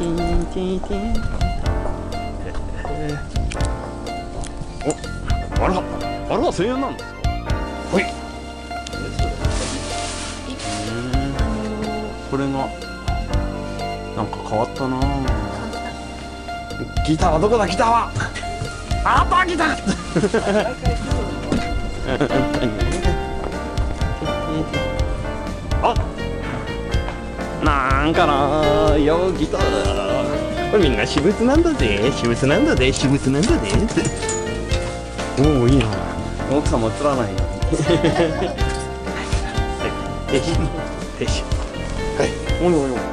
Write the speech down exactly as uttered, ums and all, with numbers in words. ンティンティン。お、あら、あれは千円なんですか。はい。これがなんか変わったな。ギターはどこだギターは。あったギター。なんかなよギターこれみんな私物なんだぜ私物なんだぜ私物なんだぜおおいいな奥さんも映らないよはいおいおいおい